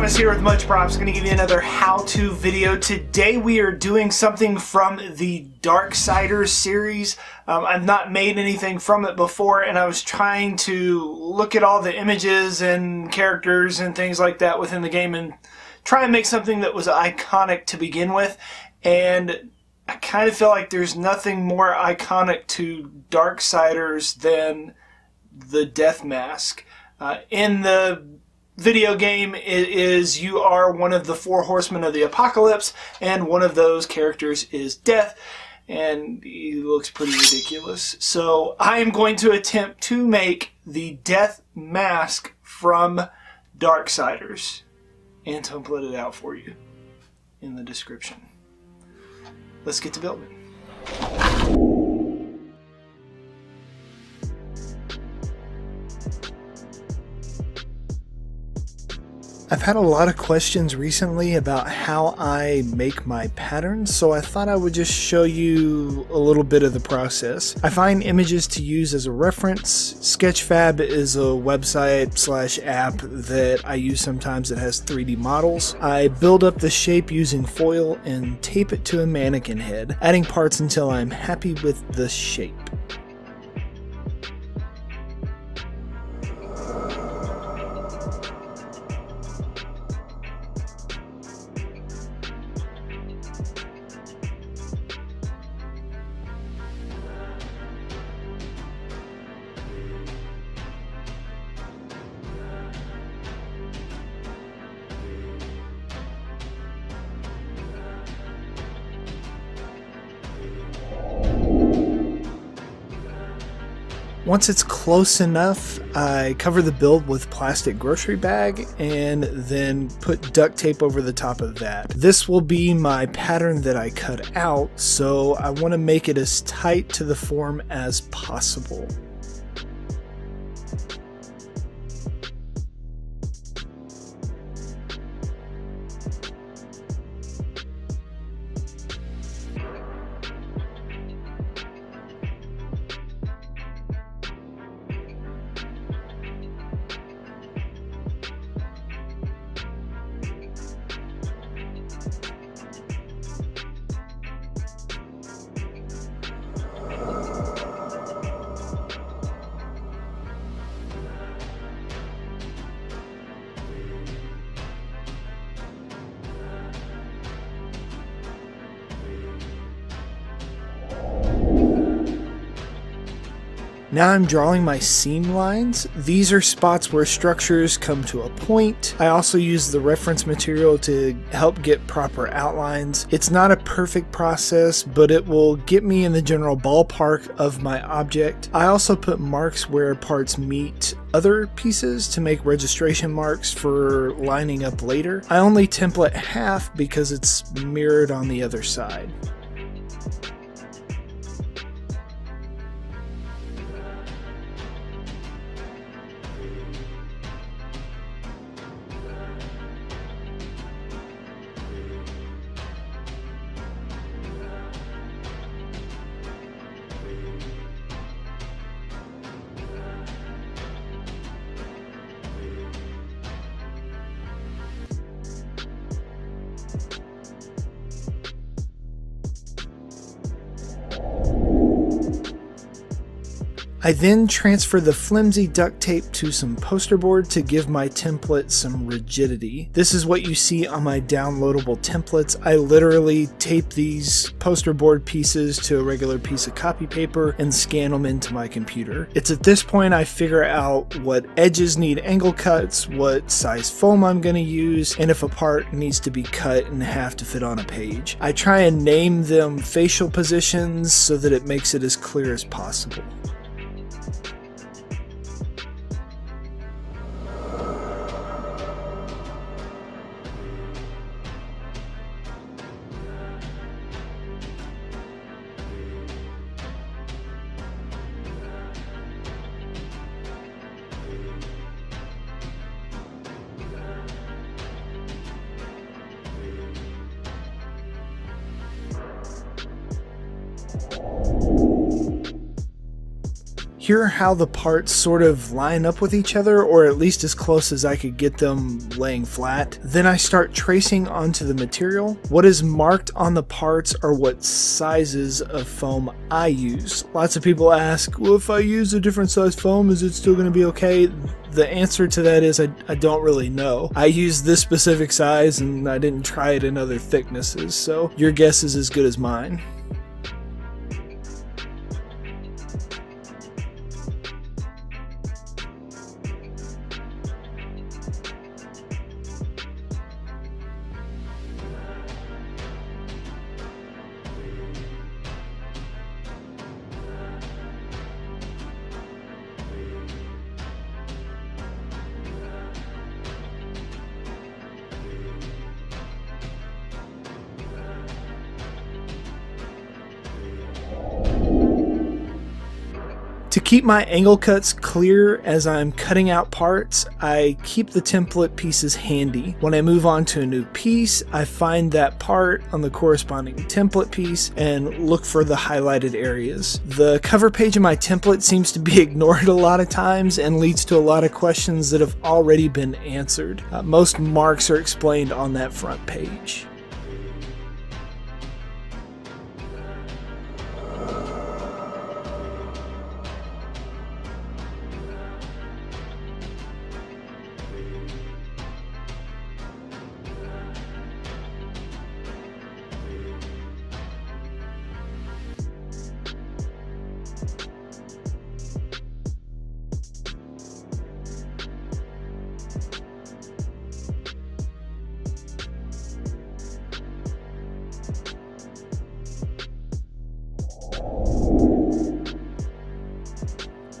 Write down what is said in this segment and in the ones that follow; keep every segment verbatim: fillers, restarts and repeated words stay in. Thomas here with Much Props, going to give you another how-to video. Today we are doing something from the Darksiders series. Um, I've not made anything from it before, and I was trying to look at all the images and characters and things like that within the game and try and make something that was iconic to begin with. And I kind of feel like there's nothing more iconic to Darksiders than the Death Mask. Uh, in the video game, it is you are one of the four horsemen of the apocalypse, and one of those characters is Death, and he looks pretty ridiculous. So I am going to attempt to make the Death Mask from Darksiders and template it out for you in the description. Let's get to building. I've had a lot of questions recently about how I make my patterns, so I thought I would just show you a little bit of the process. I find images to use as a reference. Sketchfab is a website slash app that I use sometimes that has three D models. I build up the shape using foil and tape it to a mannequin head, adding parts until I'm happy with the shape. Once it's close enough, I cover the build with plastic grocery bag and then put duct tape over the top of that. This will be my pattern that I cut out, so I want to make it as tight to the form as possible. Now I'm drawing my seam lines. These are spots where structures come to a point. I also use the reference material to help get proper outlines. It's not a perfect process, but it will get me in the general ballpark of my object. I also put marks where parts meet other pieces to make registration marks for lining up later. I only template half because it's mirrored on the other side. I then transfer the flimsy duct tape to some poster board to give my template some rigidity. This is what you see on my downloadable templates. I literally tape these poster board pieces to a regular piece of copy paper and scan them into my computer. It's at this point I figure out what edges need angle cuts, what size foam I'm going to use, and if a part needs to be cut in half to fit on a page. I try and name them facial positions so that it makes it as clear as possible. hear how the parts sort of line up with each other, or at least as close as I could get them laying flat. Then I start tracing onto the material. What is marked on the parts are what sizes of foam I use. Lots of people ask, well, if I use a different size foam, is it still going to be okay? The answer to that is I, I don't really know. I used this specific size and I didn't try it in other thicknesses, so your guess is as good as mine. To keep my angle cuts clear as I'm cutting out parts, I keep the template pieces handy. When I move on to a new piece, I find that part on the corresponding template piece and look for the highlighted areas. The cover page of my template seems to be ignored a lot of times and leads to a lot of questions that have already been answered. Uh, most marks are explained on that front page.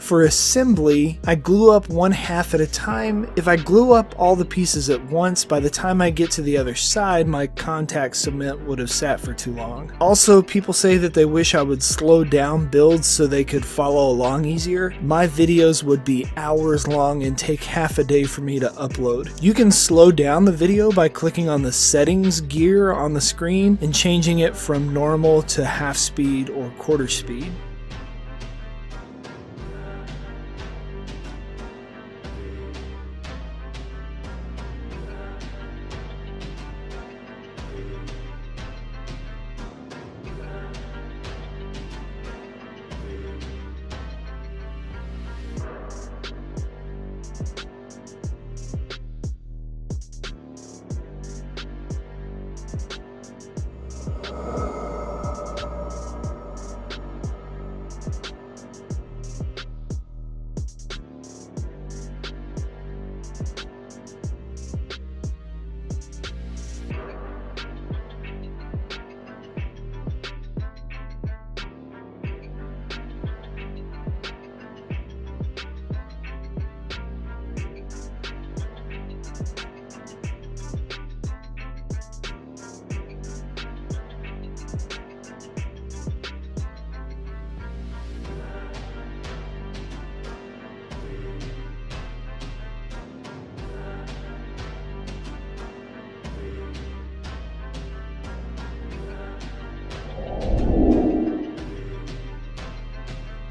For assembly, I glue up one half at a time. If I glue up all the pieces at once, by the time I get to the other side, my contact cement would have sat for too long. Also, people say that they wish I would slow down builds so they could follow along easier. My videos would be hours long and take half a day for me to upload. You can slow down the video by clicking on the settings gear on the screen and changing it from normal to half speed or quarter speed.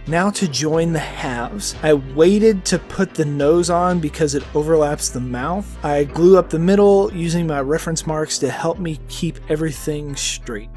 Now to join the halves. I waited to put the nose on because it overlaps the mouth. I glue up the middle using my reference marks to help me keep everything straight.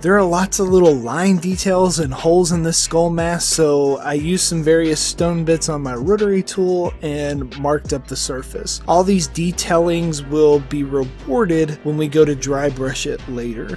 There are lots of little line details and holes in this skull mask, so I used some various stone bits on my rotary tool and marked up the surface. All these detailings will be rewarded when we go to dry brush it later.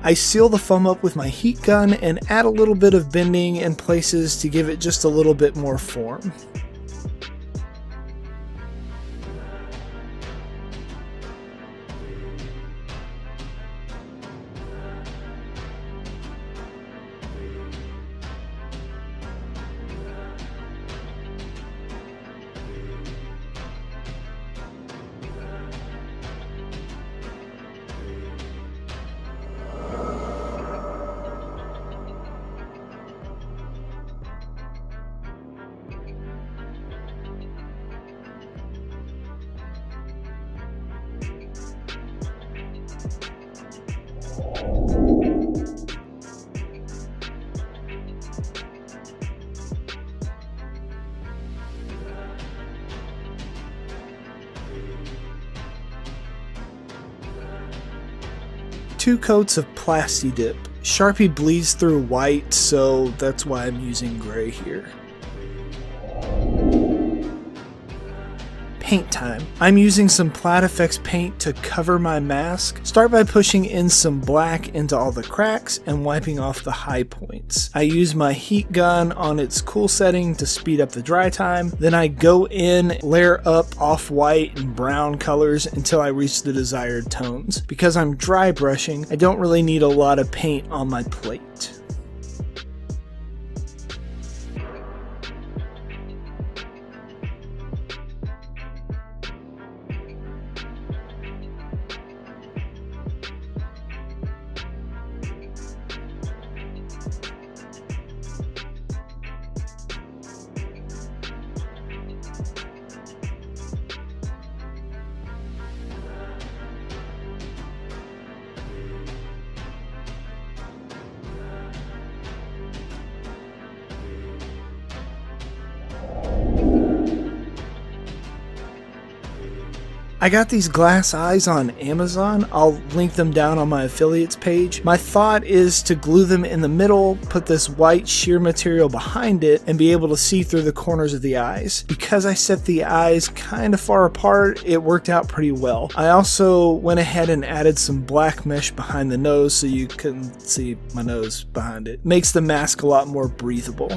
I seal the foam up with my heat gun and add a little bit of bending in places to give it just a little bit more form. Two coats of Plasti Dip. Sharpie bleeds through white, so that's why I'm using gray here. Paint time. I'm using some Plaid F X paint to cover my mask. Start by pushing in some black into all the cracks and wiping off the high points. I use my heat gun on its cool setting to speed up the dry time. Then I go in, layer up off-white and brown colors until I reach the desired tones. Because I'm dry brushing, I don't really need a lot of paint on my plate. I got these glass eyes on Amazon. I'll link them down on my affiliates page. My thought is to glue them in the middle, put this white sheer material behind it, and be able to see through the corners of the eyes. Because I set the eyes kind of far apart, it worked out pretty well. I also went ahead and added some black mesh behind the nose so you couldn't see my nose behind it. Makes the mask a lot more breathable.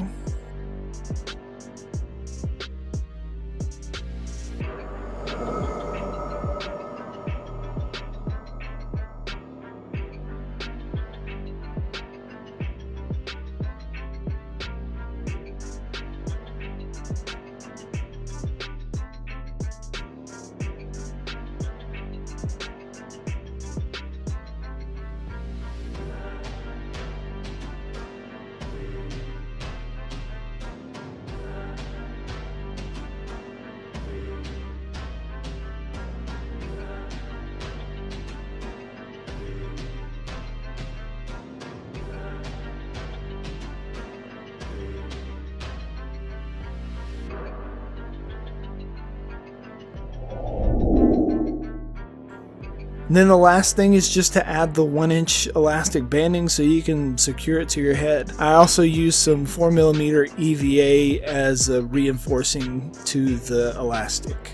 And then the last thing is just to add the one inch elastic banding so you can secure it to your head. I also use some four millimeter E V A as a reinforcing to the elastic.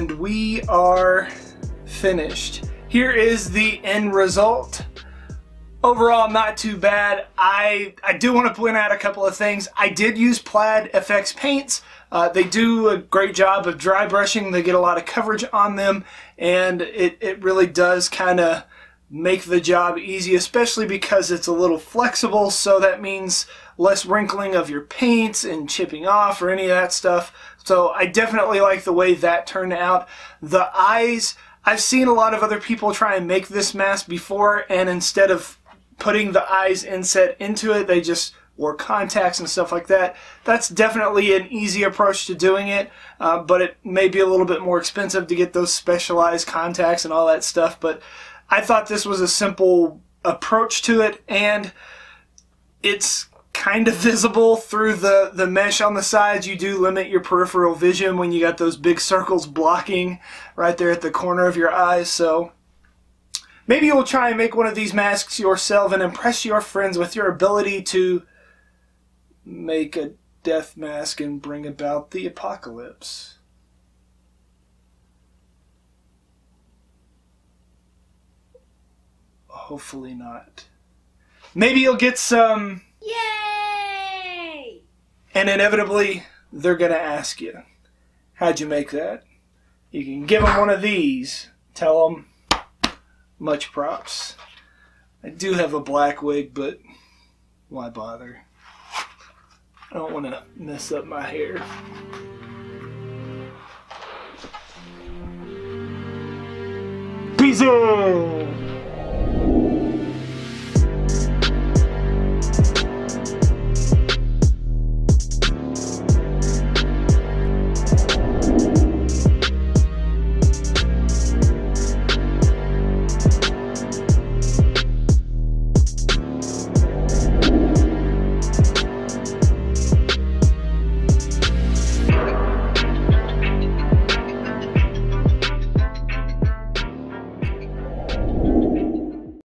and we are finished. Here is the end result. Overall, not too bad. I, I do want to point out a couple of things. I did use Plaid F X paints. Uh, they do a great job of dry brushing. They get a lot of coverage on them, and it, it really does kind of make the job easy, especially because it's a little flexible, so that means less wrinkling of your paints and chipping off or any of that stuff. So I definitely like the way that turned out. The eyes, I've seen a lot of other people try and make this mask before, and instead of putting the eyes inset into it, they just wore contacts and stuff like that. That's definitely an easy approach to doing it, uh, but it may be a little bit more expensive to get those specialized contacts and all that stuff. But I thought this was a simple approach to it, and it's kind of visible through the, the mesh on the sides. You do limit your peripheral vision when you got those big circles blocking right there at the corner of your eyes. So maybe you'll try and make one of these masks yourself and impress your friends with your ability to make a death mask and bring about the apocalypse. Hopefully not. Maybe you'll get some. Yay! And inevitably, they're going to ask you, how'd you make that? You can give them one of these. Tell them, much props. I do have a black wig, but why bother? I don't want to mess up my hair. Peace out!